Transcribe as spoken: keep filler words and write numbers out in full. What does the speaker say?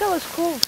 like our schools.